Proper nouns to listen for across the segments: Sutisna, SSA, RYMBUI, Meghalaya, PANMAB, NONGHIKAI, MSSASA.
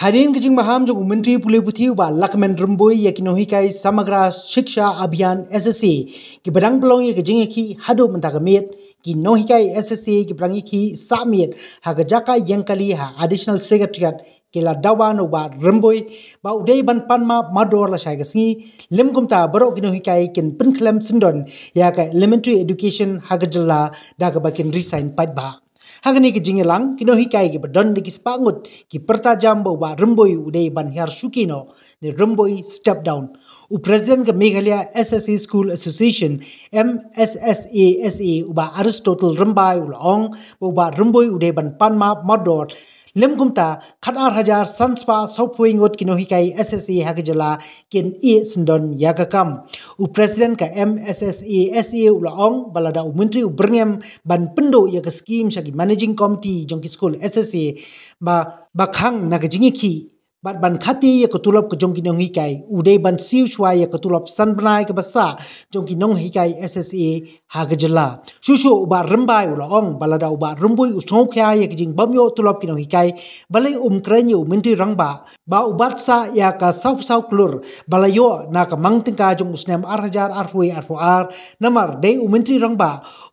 हरियाणा के जिंग महाम जो मंत्री पुले पुथी व लकमेन रंबोई या नोंघिकाई समग्र शिक्षा अभियान एसएसए की बदंग पलोंग या जिंग की हदो मंताग मेट की नोंघिकाई एसएसए की बदंग की सामेट हाग जाका यंगकली हा एडिशनल सेक्रेटरीट केला दावान व रंबोई बा उदय बन पानमा मदोर ला साइग सिंगी लेमकुमता बरो की नोंघिकाई किन पिनखलम सिंदन या का एलिमेंट्री एजुकेशन हाग जिल्ला दाग बाकिन रिसाइन पाइबा Hagani ke jingelang kino hikai ke badon de kispangut ki pertajam bahwa RYMBUI udai ban hiar shukino ne RYMBUI step down. U president ke Meghalaya SSA School Association MSSASA uba Aristotle RYMBUI ulong bahwa RYMBUI udai ban PANMAB modot lemkumta khatar hajar sanspa sopwingot kino hikai SSA hakjala ken e sendon yakakam u president ka MSSASA ulong balada u menteri u berngem ban pendo yak skim sagi managing committee jongki school SSA ba bakhang nakjingi ki bat ban khati yak tulop ke jongki nonghikai udai ban siu chwa yak tulop sanbnai ke basa jongki nonghikai SSA hakjala susho ba RYMBUI ulong balada ba RYMBUI usongkhya yak jing bamyo tulop ki nonghikai balai umkranyu menteri rangba ba ubatsa ya ka sau klur balayo na ka mangtingka jong usnem arhajar arhui arhuar namar dei menteri rangba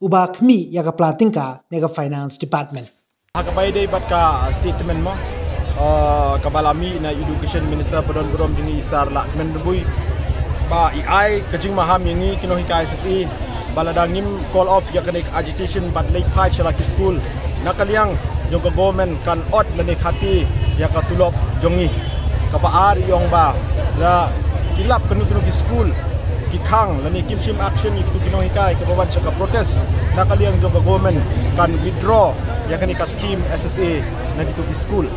uba khmi ya ka platingka ne ka finance department hakabai dei batka statement mo kabalami na education minister padon brom jingi isar la menbui ba ai kajing maham ini kino hikai SSE baladangim call off yakanik agitation but late pai shalaki school nakaliang jong government kan ot lenik hati yakatulop jongi kabaar yong ba la kilap kenu kinu ki school kikang lani kimshim action itu kino hikai kabawan chaka protest nakaliang jong government kan withdraw yakanik scheme SSA nadi ki school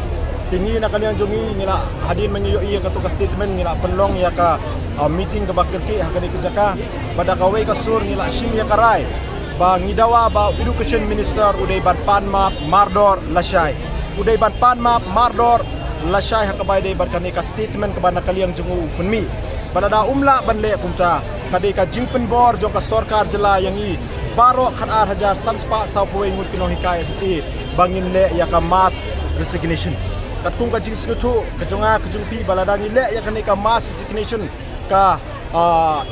tinggi nak kalian jongi ngila hadir menyo iya ka tuka statement ngila penlong ya ka meeting ka bakkerki hakani kejaka pada kawai ka sur ngila shim ya karai ba ngidawa ba education minister udai ban PANMAB mardor lashai udai ban PANMAB mardor lashai hakabai dei barkane ka statement ka bana kalian jongu penmi pada da umla ban le kumta kadai ka jimpen bor jong ka sarkar jela yang i baro khatar hajar sanspa sapoe ngut kino hikai SSA bangin le ya ka mass resignation katung ka jing skutu kajunga kajungpi baladangi le yakane ka mass resignation ka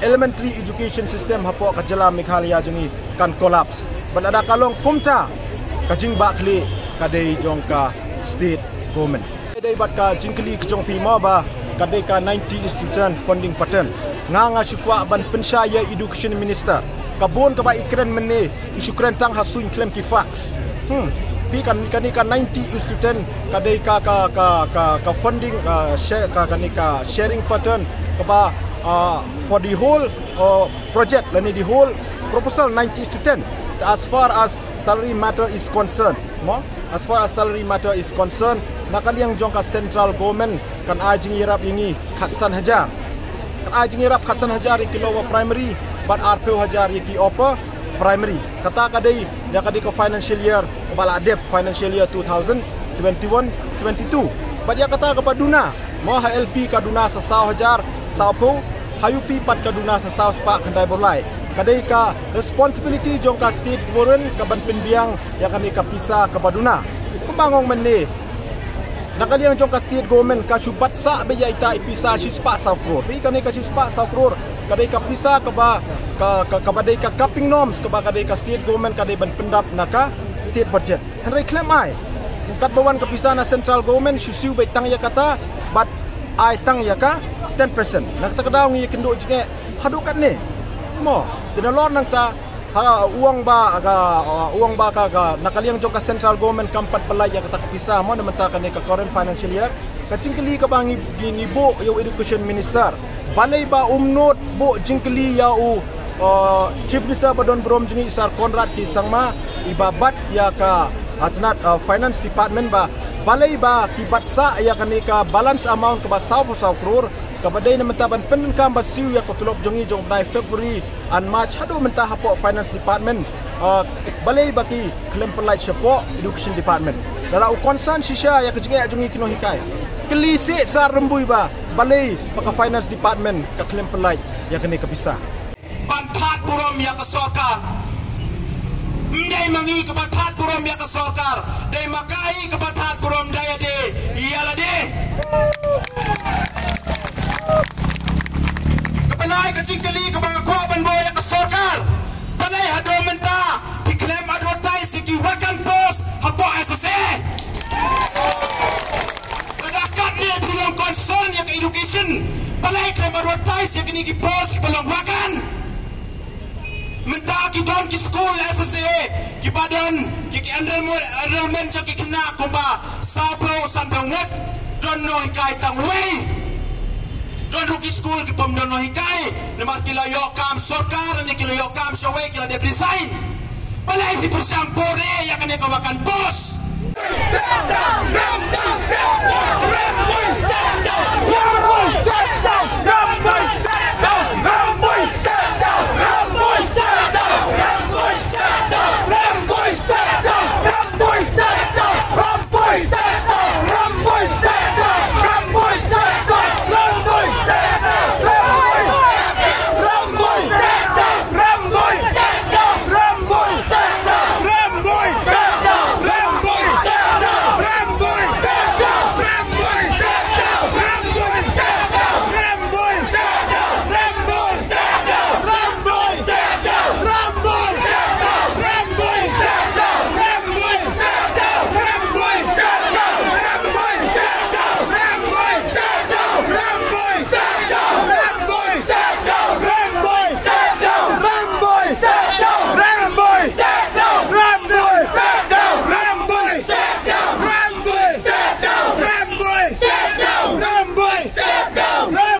elementary education system hapo kajala Meghalaya juni kan collapse balada kalong kumta kajing bakli kadai jongka state government dei batka jingkli kajungpi ma ba kadai ka 90 student funding pattern nganga syukwa ban pensyaya education minister kabun ka ba ikren meni isyukren tang hasuin claim ki fax kan 90 student kadai ka funding share ka sharing pattern kaba for the whole project lani the whole proposal 90 student as far as salary matter is concerned nakaliang jongka central government kan ajing irap ingi khatsan hajar kilo primary but rpo hajar ki offer primary kata kadai ya kadai ka financial year kepala adep financial year 2021-22 but ya kata kepada duna mau HLP kaduna sasau hajar sapo hayupi pat kaduna sasau spak kendai berlai kadai ka responsibility jongka state warren kaban pendiang ya kadai ka pisa kepada duna pembangong meni nakaliang jongka state government ka syubat sa beja ita pisa sispa sakror bi kadai ka sispa sakror kadai ka pisa keba kabadai ka capping norms keba kadai ka state government kadai ban pendap naka state budget henry claim ai kat bawan kepisah na central government susiu bai tang ya kata but ai tang ya ka 10% nak ta kadau ngi kendo jinge hadukat ni mo denalor nang ta uang ba ka nakaliang jongka central government kampat pelai ya kata kepisah mo na menta ka current financial year kacingkeli ka bangi bo ya education minister balai ba umnot bo jingkeli ya u chief minister badon brom jingi sar konrad ki sangma ibabat ya ka atnat finance department ba balai ba tibat sa ya ka nika balance amount ka 100 crore ka badai na mentaban penkam ba siu ya ka tulop jingi jong dai February and March hado mentah hapo finance department balai ba ki klem pelai support education department dalau concern sisha ya ka jingi ajungi kino hikai kelisi sar RYMBUI ba balai paka finance department ka klem pelai ya ka nika bisa Pantat buram ya ke sorkar, mendai mangi ke pantat buram ya ke sorkar, dai makai ke pantat buram daya de, iyalah de. की पोस्ट belum makan. Mentah ki don ki school SSA ki badan ki enrollment cho ki kena kumba sabro sambang wet don nonghikai tang wei don ki school ki pom don nonghikai nama ki la yo kam sorkar ni ki la yo kam shawei ki la de resign balai di persampore yang